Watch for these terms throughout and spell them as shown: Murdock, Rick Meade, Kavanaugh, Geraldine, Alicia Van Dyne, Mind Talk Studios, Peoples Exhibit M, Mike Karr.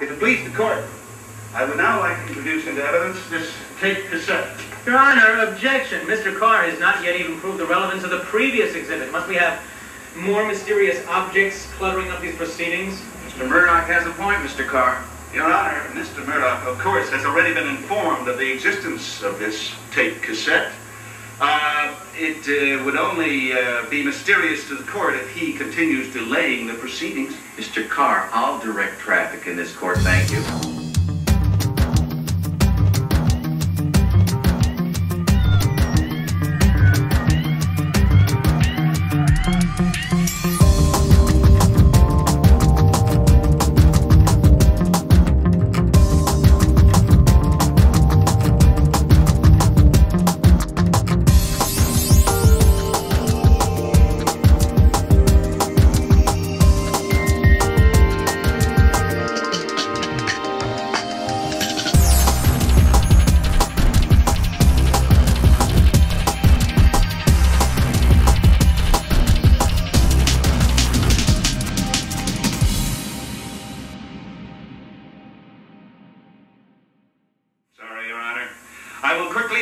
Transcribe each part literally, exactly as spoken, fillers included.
If it please the court, I would now like to introduce into evidence this tape cassette. Your Honor, objection. Mister Karr has not yet even proved the relevance of the previous exhibit. Must we have more mysterious objects cluttering up these proceedings? Mister Murdock has a point, Mister Karr. Your Honor, Mister Murdock, of course, has already been informed of the existence of this tape cassette. Uh, it uh, would only uh, be mysterious to the court if he continues delaying the proceedings. Mister Karr, I'll direct traffic in this court, thank you.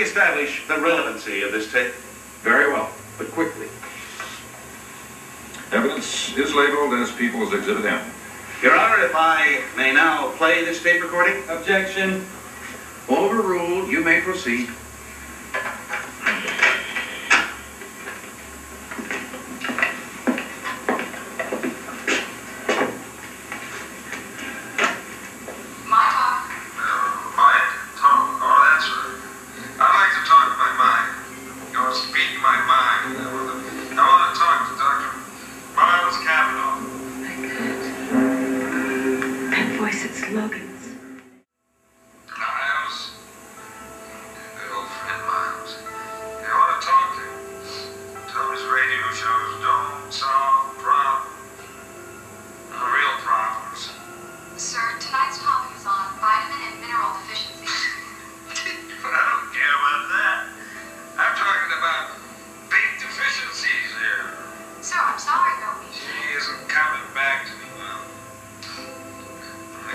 Establish the relevancy of this tape. Very well, but quickly. Evidence is labeled as Peoples Exhibit M. Your Honor, if I may now play this tape recording. Objection. Overruled. You may proceed. Logan's. Niles, that old friend Miles. They ought to talk to him. Tell his radio shows don't solve problems. The real problems. Sir, tonight's topic is on vitamin and mineral deficiency. But I don't care about that. I'm talking about big deficiencies here. Sir, I'm sorry, though. She isn't coming back to me.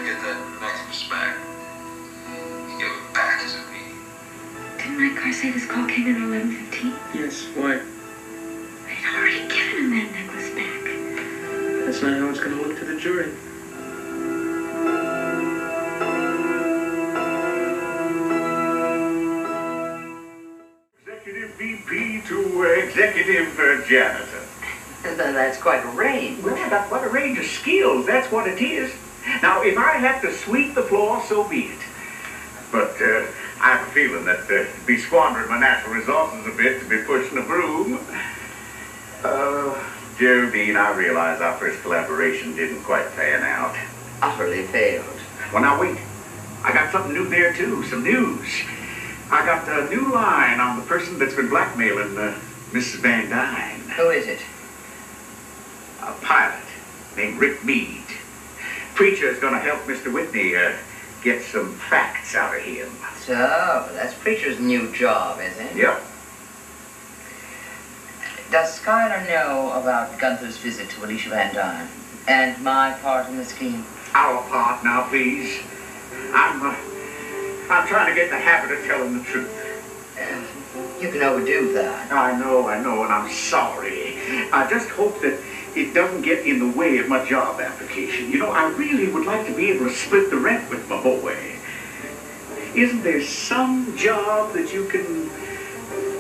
Get that necklace back. You give it back as a mean. Didn't Mike Karr say this call came in at eleven fifteen? Yes, why? I'd already given him that necklace back. That's not how it's going to look to the jury. Executive V P to uh, Executive uh, Janitor. That's quite a range. Well, that's what a range of skills. That's what it is. Now, if I have to sweep the floor, so be it. But uh, I have a feeling that uh, to be squandering my natural resources a bit to be pushing a broom. Uh, Geraldine, I realize our first collaboration didn't quite pan out. Utterly failed. Well, now, wait. I got something new there, too. Some news. I got a new line on the person that's been blackmailing uh, Missus Van Dyne. Who is it? A pilot named Rick Meade. Preacher is going to help Mister Whitney uh, get some facts out of him. So, that's Preacher's new job, is it? Yep. Does Schuyler know about Gunther's visit to Alicia Van Dyne and my part in the scheme? Our part now, please. I'm, uh, I'm trying to get in the habit of telling the truth. Uh, you can overdo that. I know, I know, and I'm sorry. I just hope that it doesn't get in the way of my job application. You know, I really would like to be able to split the rent with my boy. Isn't there some job that you can,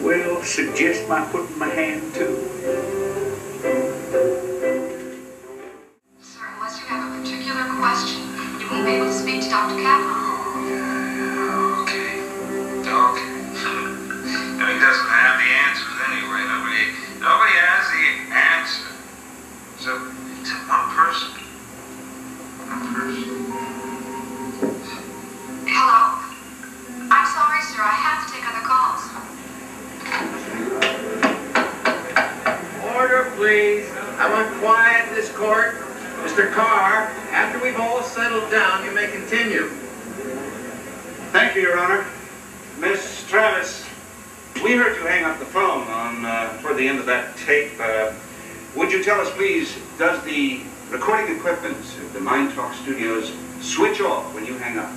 well, suggest my putting my hand to? Sir, unless you have a particular question, you won't be able to speak to Doctor Kavanaugh. Oh, yeah, okay. Okay. And he doesn't have the answers anyway. Nobody, nobody has the answer. So, it's one person. One person. Hello. I'm sorry, sir. I have to take other calls. Order, please. I want quiet in this court. Mister Karr, after we've all settled down, you may continue. Thank you, Your Honor. Miss Travis, we heard you hang up the phone on uh, toward the end of that tape. Uh, Would you tell us, please, does the recording equipment of the Mind Talk Studios switch off when you hang up?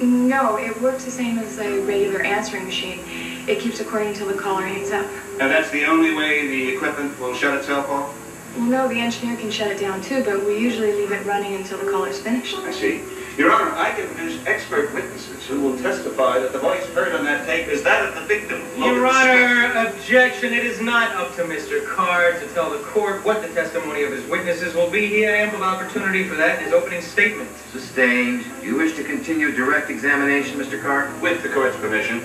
No, it works the same as a regular answering machine. It keeps recording until the caller hangs up. And that's the only way the equipment will shut itself off? Well, no, the engineer can shut it down too, but we usually leave it running until the caller's finished. I see. Your Honor, I can produce expert witnesses who will testify that the voice heard on that tape is that of the victim. Your Honor, objection. It is not up to Mister Karr to tell the court what the testimony of his witnesses will be. He had ample opportunity for that in his opening statement. Sustained. Do you wish to continue direct examination, Mister Karr? With the court's permission.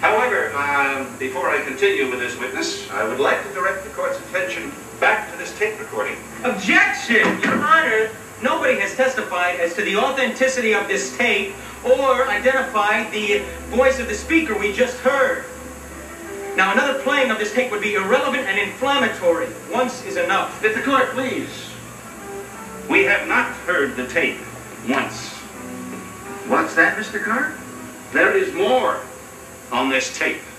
However, uh, before I continue with this witness, I would like to direct the court's attention back to this tape recording. Objection, Your Honor. Nobody has testified as to the authenticity of this tape or identified the voice of the speaker we just heard. Now, another playing of this tape would be irrelevant and inflammatory. Once is enough. If the court please. We have not heard the tape once. What's that, Mister Karr? There is more on this tape.